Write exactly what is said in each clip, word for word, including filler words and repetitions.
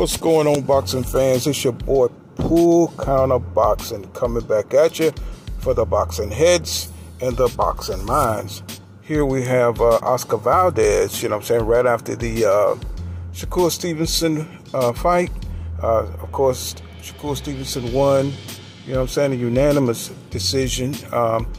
What's going on, boxing fans? It's your boy Pool Counter Boxing coming back at you for the boxing heads and the boxing minds. Here we have uh, Oscar Valdez, you know what I'm saying, right after the uh, Shakur Stevenson uh, fight. Uh, of course, Shakur Stevenson won, you know what I'm saying, a unanimous decision. Um,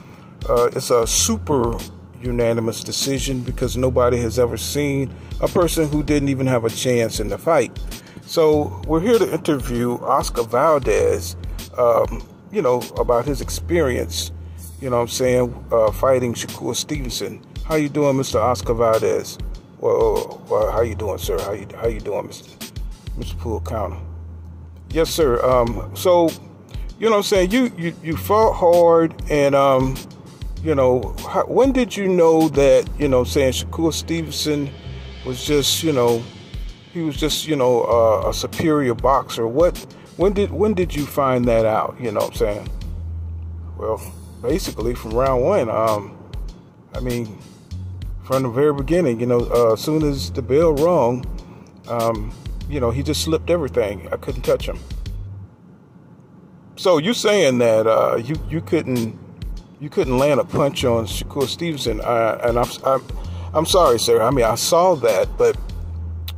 uh, it's a super unanimous decision because nobody has ever seen a person who didn't even have a chance in the fight. So we're here to interview Oscar Valdez, um, you know, about his experience, you know what I'm saying, uh, fighting Shakur Stevenson. How you doing, Mister Oscar Valdez? Well, well how you doing, sir? How you, how you doing, Mister Mister Pool Counter? Yes, sir. Um, so, you know what I'm saying, you, you, you fought hard and, um, you know, how, when did you know that, you know what I'm saying, Shakur Stevenson was just, you know, he was just, you know, uh, a superior boxer? What, when did, when did you find that out? You know what I'm saying? Well, basically from round one. Um, I mean, from the very beginning, you know, uh, as soon as the bell rung, um, you know, he just slipped everything. I couldn't touch him. So you saying that, uh, you, you couldn't, you couldn't land a punch on Shakur Stevenson. Uh, and I'm, I'm, I'm sorry, sir. I mean, I saw that, but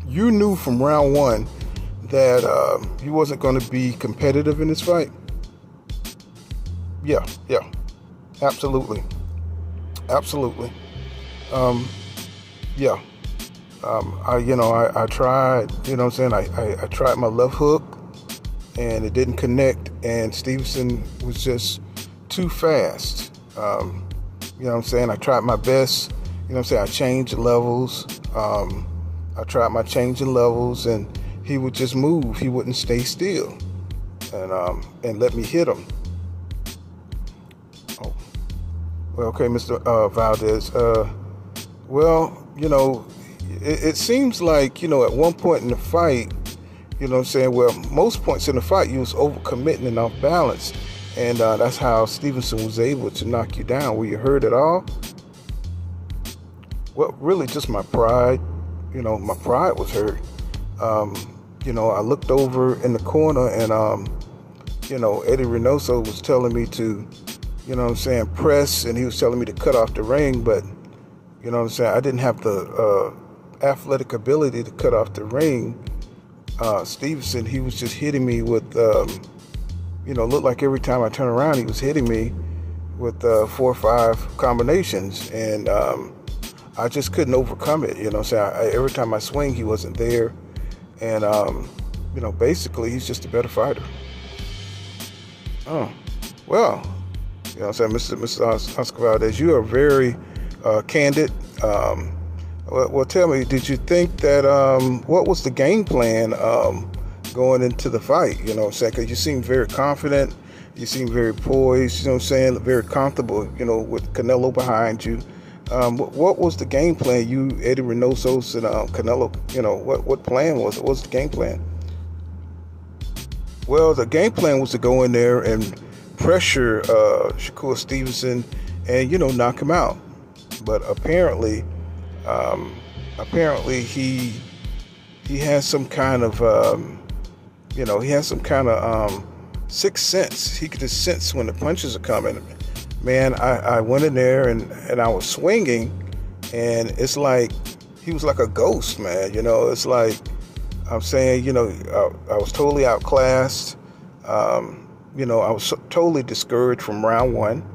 you knew from round one that uh, he wasn't going to be competitive in this fight? Yeah, yeah, absolutely, absolutely. Um, yeah, um, I, you know, I, I tried, you know what I'm saying, I, I, I tried my left hook and it didn't connect, and Stevenson was just too fast, um, you know what I'm saying, I tried my best, you know what I'm saying, I changed levels, um, I tried my changing levels, and he would just move. He wouldn't stay still, and um, and let me hit him. Oh, well, okay, Mister Uh, Valdez. Uh, well, you know, it, it seems like, you know, at one point in the fight, you know what I'm saying. Well, most points in the fight, you was overcommitting and off balance, and uh, that's how Stevenson was able to knock you down. Were you hurt at all? Well, really, just my pride. You know, my pride was hurt. Um, you know, I looked over in the corner and, um, you know, Eddie Reynoso was telling me to, you know what I'm saying, press, and he was telling me to cut off the ring, but, you know what I'm saying, I didn't have the uh, athletic ability to cut off the ring. Uh, Stevenson, he was just hitting me with, um, you know, looked like every time I turned around, he was hitting me with uh, four or five combinations, and, um, I just couldn't overcome it, you know what I'm saying? I, every time I swing, he wasn't there. And, um, you know, basically, he's just a better fighter. Oh, well, you know what I'm saying, Mister Mister Oscar Valdez, you are very uh, candid. Um, well, well, tell me, did you think that, um, what was the game plan um, going into the fight, you know what I'm saying? Because you seemed very confident, you seemed very poised, you know what I'm saying, very comfortable, you know, with Canelo behind you. Um, what, what was the game plan? You, Eddie Reynoso, and um, Canelo, you know, what, what plan was it? What was the game plan? Well, the game plan was to go in there and pressure uh, Shakur Stevenson and, you know, knock him out. But apparently, um, apparently he he has some kind of, um, you know, he has some kind of um, sixth sense. He could just sense when the punches are coming. Man, I, I went in there and, and I was swinging, and it's like he was like a ghost, man. You know, it's like I'm saying, you know, I, I was totally outclassed. Um, you know, I was so, totally discouraged from round one.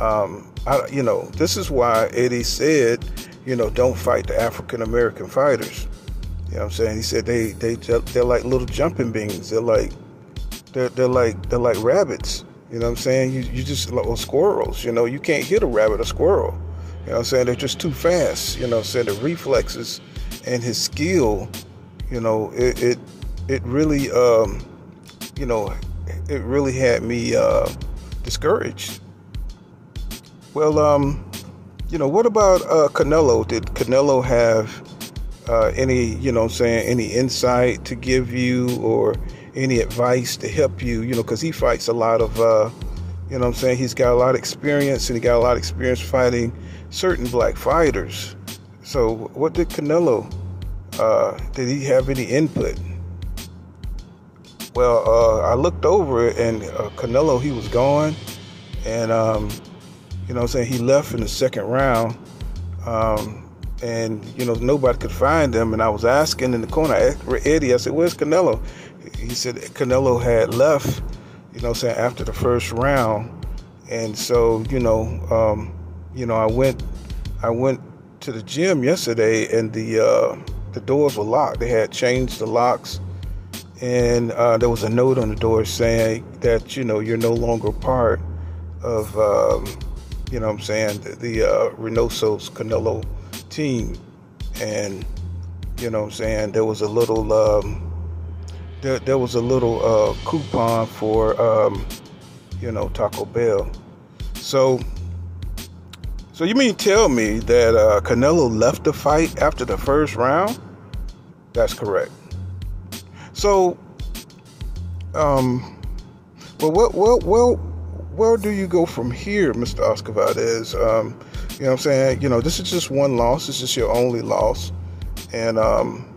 Um, I, you know, this is why Eddie said, you know, don't fight the African-American fighters. You know what I'm saying? He said they, they, they're like little jumping beans. They're like, they're, they're like, they're like rabbits. You know what I'm saying? You, you just little squirrels, you know, you can't hit a rabbit or squirrel. You know what I'm saying? They're just too fast, you know what I'm saying? The reflexes and his skill, you know, it it, it really, um, you know, it really had me uh, discouraged. Well, um, you know, what about uh, Canelo? Did Canelo have uh, any, you know what I'm saying, any insight to give you or any advice to help you, you know, because he fights a lot of, uh, you know what I'm saying, he's got a lot of experience, and he got a lot of experience fighting certain black fighters. So what did Canelo, uh, did he have any input? Well, uh, I looked over and uh, Canelo, he was gone. And, um, you know what I'm saying, he left in the second round. Um, and, you know, nobody could find him. And I was asking in the corner, I asked Eddie, I said, where's Canelo? He said Canelo had left, you know what I'm saying, after the first round. And so, you know, um, you know, I went I went to the gym yesterday and the uh, the doors were locked. They had changed the locks. And uh, there was a note on the door saying that, you know, you're no longer part of, um, you know what I'm saying, the, the uh, Reynoso's Canelo team. And, you know what I'm saying, there was a little, um, there, there was a little uh, coupon for, um, you know, Taco Bell. So, so you mean tell me that uh, Canelo left the fight after the first round? That's correct. So, um, well, well, well, well, where do you go from here, Mister Oscar Valdez? Um, you know what I'm saying? You know, this is just one loss. This is your only loss. And, um,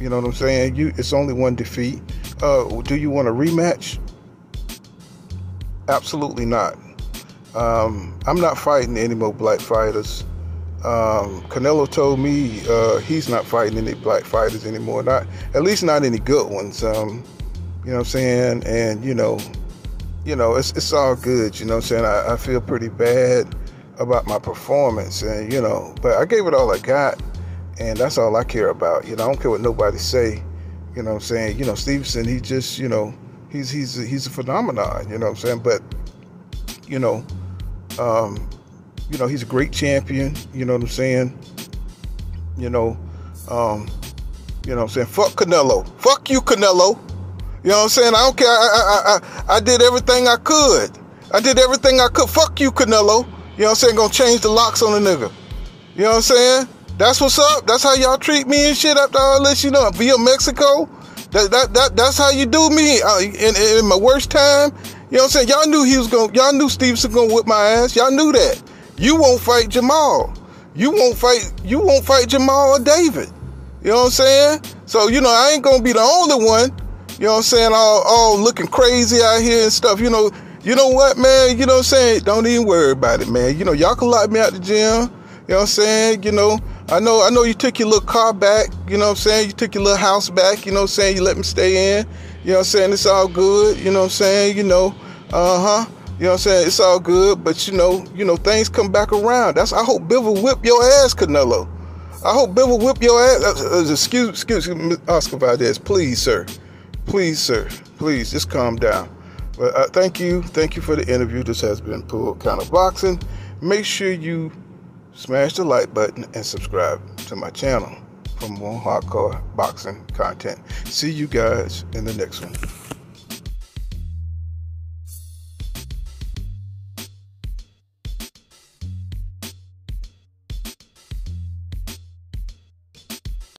you know what I'm saying? You, it's only one defeat. Uh, do you want a rematch? Absolutely not. Um, I'm not fighting any more black fighters. Um, Canelo told me uh, he's not fighting any black fighters anymore, not at least not any good ones. Um, you know what I'm saying? And you know, you know, it's it's all good. You know what I'm saying? I, I feel pretty bad about my performance, and you know, but I gave it all I got, and that's all I care about. You know, I don't care what nobody say. You know what I'm saying? You know, Stevenson, he just, you know, he's he's he's a phenomenon. You know what I'm saying? But you know, um. You know, he's a great champion, you know what I'm saying? You know, um, you know what I'm saying? Fuck Canelo. Fuck you, Canelo. You know what I'm saying? I don't care. I, I, I, I did everything I could. I did everything I could. Fuck you, Canelo. You know what I'm saying? Gonna change the locks on the nigga. You know what I'm saying? That's what's up. That's how y'all treat me and shit after all this, you know, via Mexico. That, that, that, that's how you do me uh, in, in my worst time. You know what I'm saying? Y'all knew he was gonna, y'all knew Stevenson gonna whip my ass. Y'all knew that. You won't fight Jamal. You won't fight you won't fight Jamal or David. You know what I'm saying? So, you know, I ain't gonna be the only one, you know what I'm saying, all all looking crazy out here and stuff. You know, you know what, man, you know what I'm saying? Don't even worry about it, man. You know, y'all can lock me out the gym, you know what I'm saying? You know, I know I know you took your little car back, you know what I'm saying, you took your little house back, you know what I'm saying, you let me stay in, you know what I'm saying, it's all good, you know what I'm saying, you know, uh-huh. You know what I'm saying? It's all good, but you know, you know, things come back around. That's I hope Bivol whip your ass, Canelo. I hope Bivol whip your ass. Uh, uh, excuse, excuse me, Oscar Valdez, please, sir. Please, sir. Please, just calm down. But uh, thank you, thank you for the interview. This has been Pool Counter Boxing. Make sure you smash the like button and subscribe to my channel for more hardcore boxing content. See you guys in the next one.